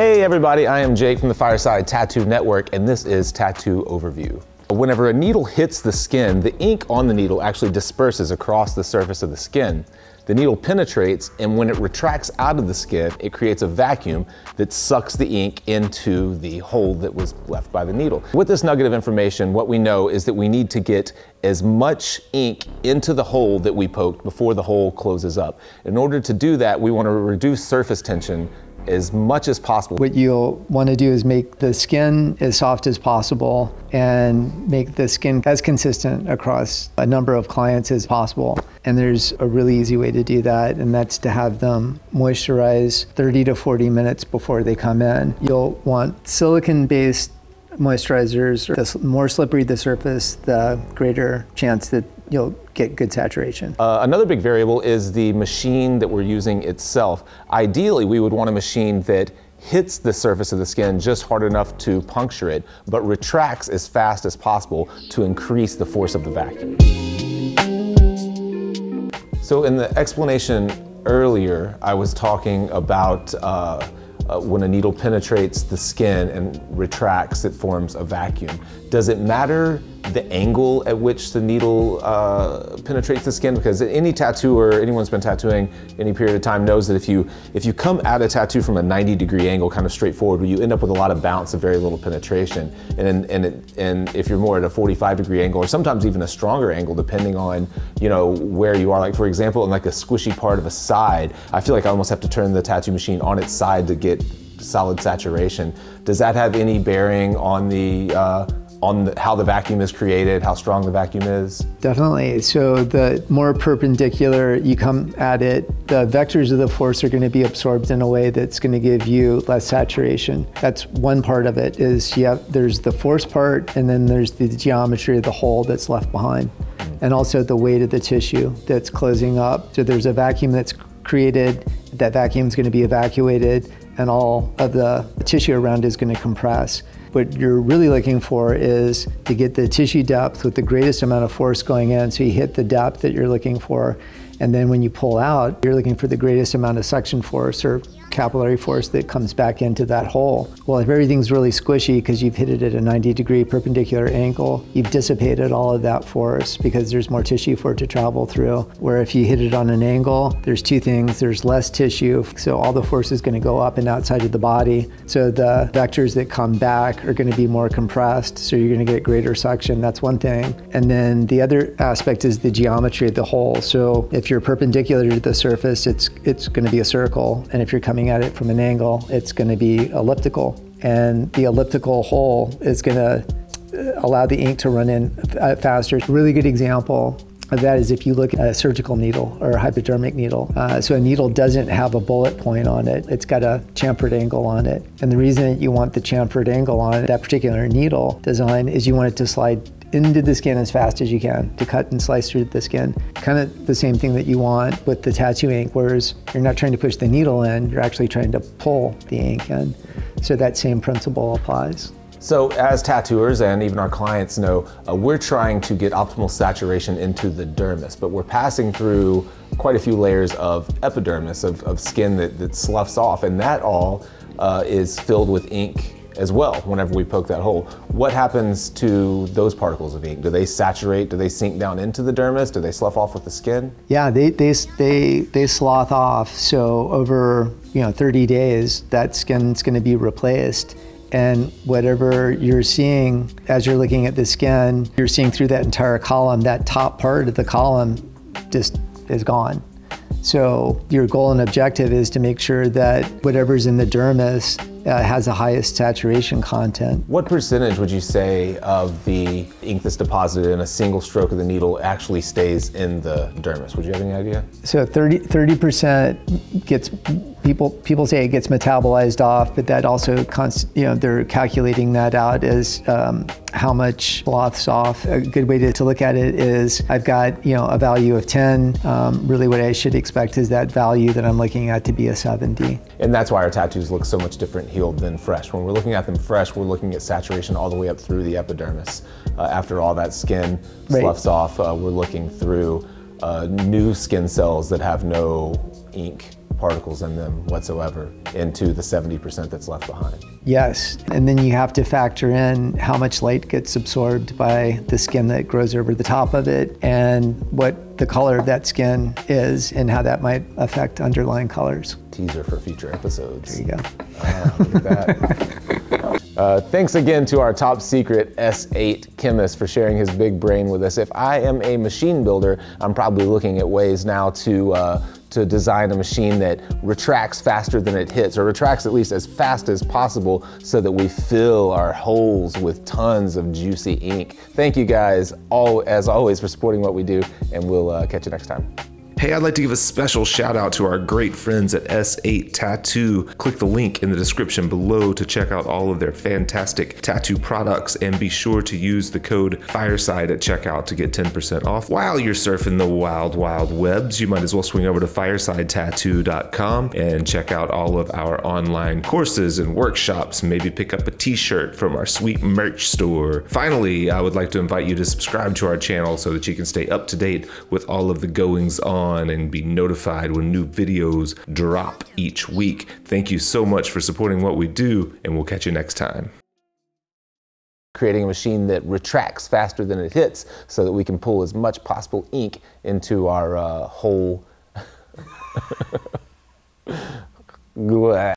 Hey everybody, I am Jake from the Fireside Tattoo Network, and this is Tattoo Overview. Whenever a needle hits the skin, the ink on the needle actually disperses across the surface of the skin. The needle penetrates, and when it retracts out of the skin, it creates a vacuum that sucks the ink into the hole that was left by the needle. With this nugget of information, what we know is that we need to get as much ink into the hole that we poked before the hole closes up. In order to do that, we want to reduce surface tension as much as possible. What you'll want to do is make the skin as soft as possible and make the skin as consistent across a number of clients as possible. And there's a really easy way to do that, and that's to have them moisturize 30 to 40 minutes before they come in. You'll want silicone-based moisturizers. The more slippery the surface, the greater chance that you'll get good saturation. Another big variable is the machine that we're using itself. Ideally, we would want a machine that hits the surface of the skin just hard enough to puncture it, but retracts as fast as possible to increase the force of the vacuum. So in the explanation earlier, I was talking about when a needle penetrates the skin and retracts, it forms a vacuum. Does it matter the angle at which the needle penetrates the skin? Because any tattooer, anyone's been tattooing any period of time, knows that if you come at a tattoo from a 90-degree angle, kind of straightforward, you end up with a lot of bounce and very little penetration. And if you're more at a 45-degree angle, or sometimes even a stronger angle, depending on where you are. Like for example, in like a squishy part of a side, I feel like I almost have to turn the tattoo machine on its side to get solid saturation. Does that have any bearing on how the vacuum is created, how strong the vacuum is? Definitely. So the more perpendicular you come at it, the vectors of the force are going to be absorbed in a way that's going to give you less saturation. That's one part of it is, there's the force part, and then there's the geometry of the hole that's left behind, and also the weight of the tissue that's closing up. So there's a vacuum that's created, that vacuum's going to be evacuated, and all of the tissue around is going to compress. What you're really looking for is to get the tissue depth with the greatest amount of force going in, so you hit the depth that you're looking for. And then when you pull out, you're looking for the greatest amount of suction force or capillary force that comes back into that hole. Well, if everything's really squishy because you've hit it at a 90-degree perpendicular angle, you've dissipated all of that force because there's more tissue for it to travel through. Where if you hit it on an angle, there's two things. There's less tissue, so all the force is going to go up and outside of the body. So the vectors that come back are going to be more compressed, so you're going to get greater suction. That's one thing. And then the other aspect is the geometry of the hole. So if you're perpendicular to the surface, it's going to be a circle, and if you're coming at it from an angle, it's going to be elliptical, and the elliptical hole is going to allow the ink to run in faster. A really good example of that is if you look at a surgical needle or a hypodermic needle. So a needle doesn't have a bullet point on it. It's got a chamfered angle on it, and the reason that you want the chamfered angle on that particular needle design is you want it to slide into the skin as fast as you can, to cut and slice through the skin. Kind of the same thing that you want with the tattoo ink, whereas you're not trying to push the needle in, you're actually trying to pull the ink in. So that same principle applies. So as tattooers, and even our clients know, we're trying to get optimal saturation into the dermis, but we're passing through quite a few layers of epidermis, of skin that sloughs off, and that all is filled with ink as well whenever we poke that hole. What happens to those particles of ink? Do they saturate? Do they sink down into the dermis? Do they slough off with the skin? Yeah, they slough off. So over 30 days, that skin's gonna be replaced. And whatever you're seeing as you're looking at the skin, you're seeing through that entire column, that top part of the column just is gone. So your goal and objective is to make sure that whatever's in the dermis has the highest saturation content. What percentage would you say of the ink that's deposited in a single stroke of the needle actually stays in the dermis? Would you have any idea? So 30% gets, people say it gets metabolized off, but that also, they're calculating that out as how much sloughs off. A good way to look at it is I've got a value of 10. Really what I should expect is that value that I'm looking at to be a 70. And that's why our tattoos look so much different healed than fresh. When we're looking at them fresh, we're looking at saturation all the way up through the epidermis. After all that skin sloughs off, we're looking through new skin cells that have no ink particles in them whatsoever into the 70% that's left behind. Yes, and then you have to factor in how much light gets absorbed by the skin that grows over the top of it and what the color of that skin is and how that might affect underlying colors. Teaser for future episodes. There you go. Look at that. Thanks again to our top secret S8 chemist for sharing his big brain with us. If I am a machine builder, I'm probably looking at ways now to design a machine that retracts faster than it hits, or retracts at least as fast as possible, so that we fill our holes with tons of juicy ink. Thank you guys, as always, for supporting what we do, and we'll catch you next time. Hey, I'd like to give a special shout out to our great friends at S8 Tattoo. Click the link in the description below to check out all of their fantastic tattoo products, and be sure to use the code Fireside at checkout to get 10% off. While you're surfing the wild, wild webs, you might as well swing over to firesidetattoo.com and check out all of our online courses and workshops. Maybe pick up a t-shirt from our sweet merch store. Finally, I would like to invite you to subscribe to our channel so that you can stay up to date with all of the goings on and be notified when new videos drop each week. Thank you so much for supporting what we do, and we'll catch you next time. Creating a machine that retracts faster than it hits so that we can pull as much possible ink into our whole...